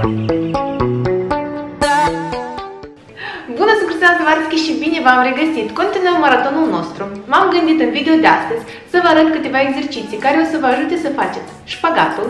Bună, sunt Kristina Zavarski și bine v-am regăsit! Continuăm maratonul nostru. M-am gândit în video de astăzi să vă arăt câteva exerciții care o să vă ajute să faceți șpagatul.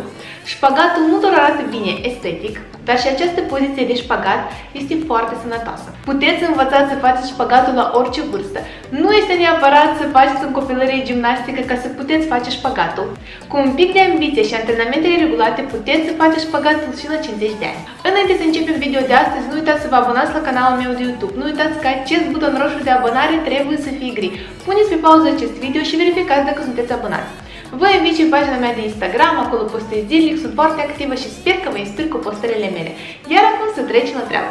Șpagatul nu doar arată bine estetic, dar și această poziție de șpagat este foarte sănătoasă. Puteți învăța să faceți șpagatul la orice vârstă. Nu este neapărat să faceți în copilărie gimnastică ca să puteți face șpagatul. Cu un pic de ambiție și antrenamentele regulate puteți să faceți șpagatul și la 50 de ani. Înainte să începem video de astăzi, nu uitați să vă abonați la canalul meu de YouTube. Nu uitați că acest buton roșu de abonare trebuie să fie gri. Puneți pe pauză acest video și verificați dacă sunteți abonați. Vă invit și pe pagina mea de Instagram, acolo postez zilnic, sunt foarte activă și sper că mă inspir cu postările mele. Iar acum să trecem la treabă.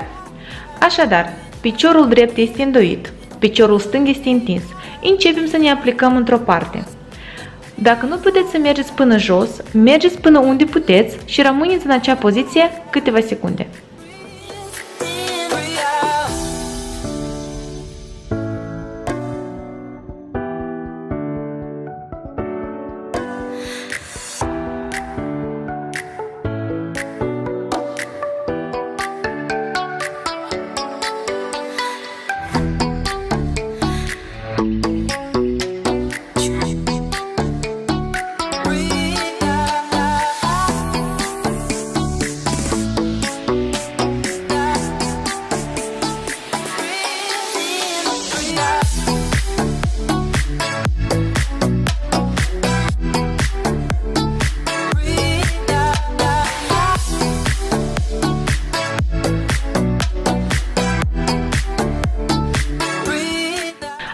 Așadar, piciorul drept este îndoit, piciorul stâng este întins. Începem să ne aplicăm într-o parte. Dacă nu puteți să mergeți până jos, mergeți până unde puteți și rămâneți în acea poziție câteva secunde.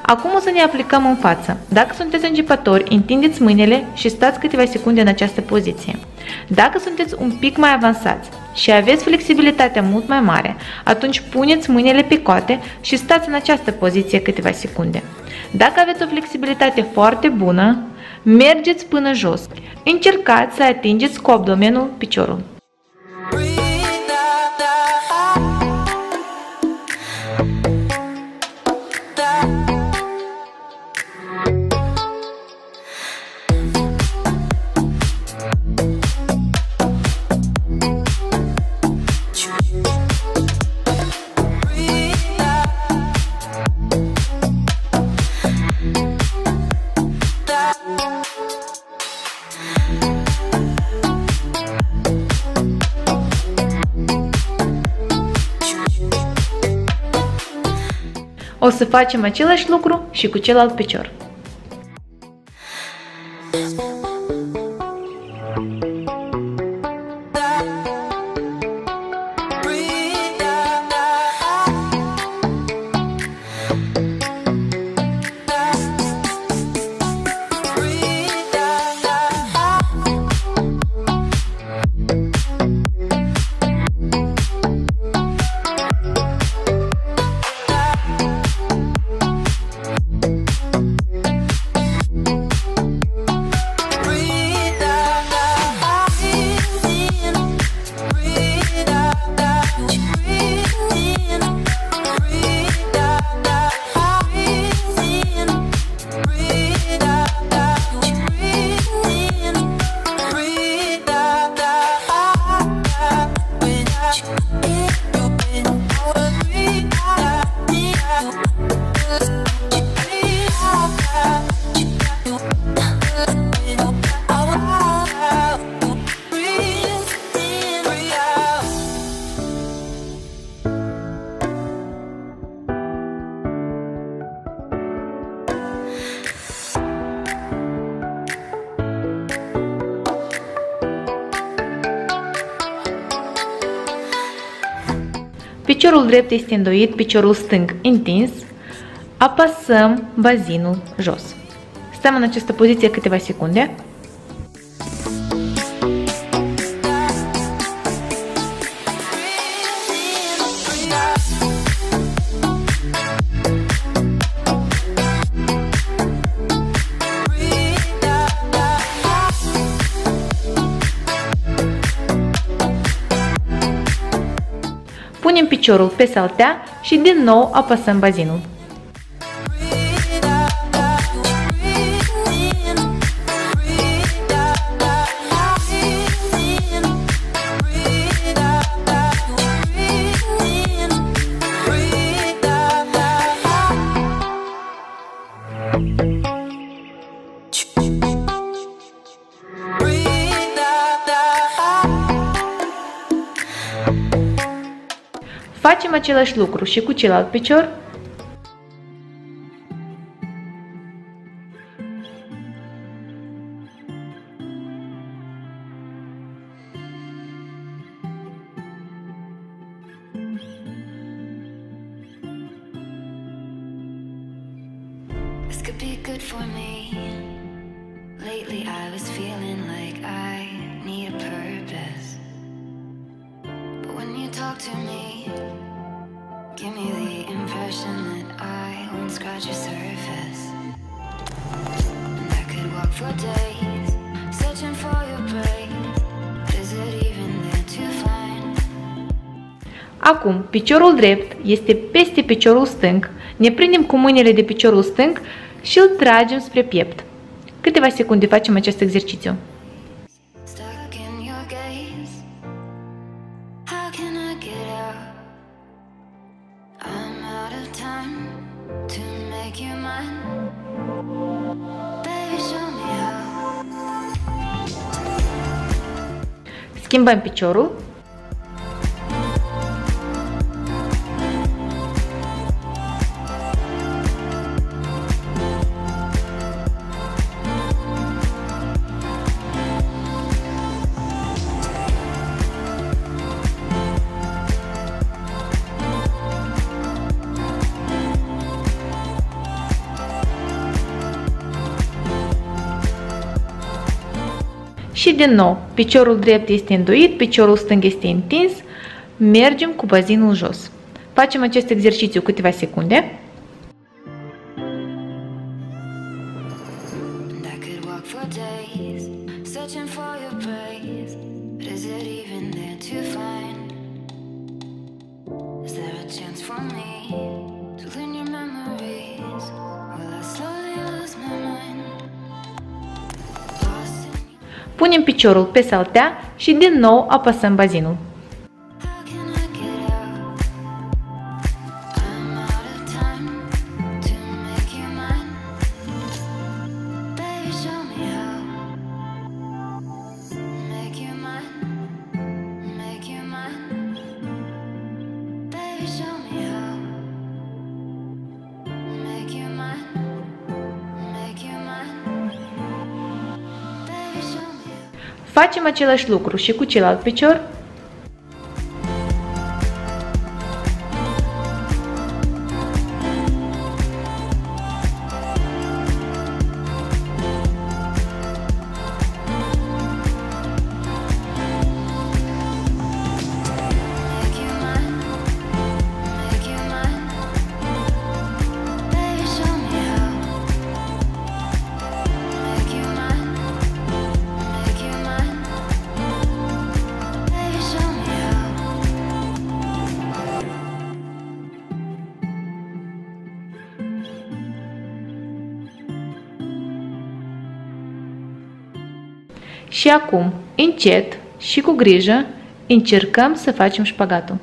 Acum o să ne aplicăm în față. Dacă sunteți începători, întindeți mâinile și stați câteva secunde în această poziție. Dacă sunteți un pic mai avansați și aveți flexibilitatea mult mai mare, atunci puneți mâinile pe coate și stați în această poziție câteva secunde. Dacă aveți o flexibilitate foarte bună, mergeți până jos. Încercați să atingeți cu abdomenul piciorul. O să facem același lucru și cu celălalt picior. Piciorul drept este îndoit, piciorul stâng întins, apăsăm bazinul jos. Stăm în această poziție câteva secunde. Punem piciorul pe saltea și din nou apăsăm bazinul. Facem același lucru și cu celălalt picior. This could be good for me. Lately I was feeling like I need a purpose. But when you talk to me, give me the impression that I won't scratch your surface. And I could walk for days, searching for your break. Is it even there to find? Acum, piciorul drept este peste piciorul stâng. Ne prindem cu mâinile de piciorul stâng și îl tragem spre piept. Câteva secunde facem acest exercițiu. Schimbăm piciorul. Și din nou, piciorul drept este înduit, piciorul stâng este întins, mergem cu bazinul jos. Facem acest exercițiu câteva secunde. Punem piciorul pe saltea și din nou apăsăm bazinul. Facem același lucru și cu celălalt picior. Și acum, încet și cu grijă, încercăm să facem șpagatul.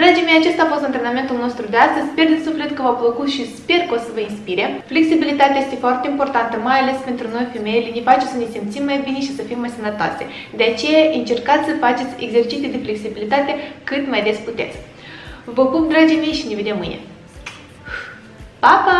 Dragii mei, acesta a fost antrenamentul nostru de astăzi. Sper din suflet că v-a plăcut și sper că o să vă inspire. Flexibilitatea este foarte importantă, mai ales pentru noi femeile, ne face să ne simțim mai bine și să fim mai sănătoase. De aceea, încercați să faceți exerciții de flexibilitate cât mai des puteți. Vă pup, dragii mei, și ne vedem mâine! Pa, pa!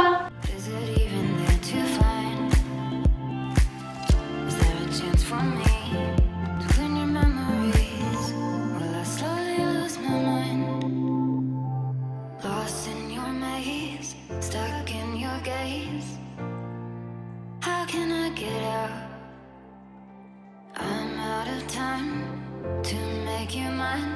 How can I get out? I'm out of time to make you mine.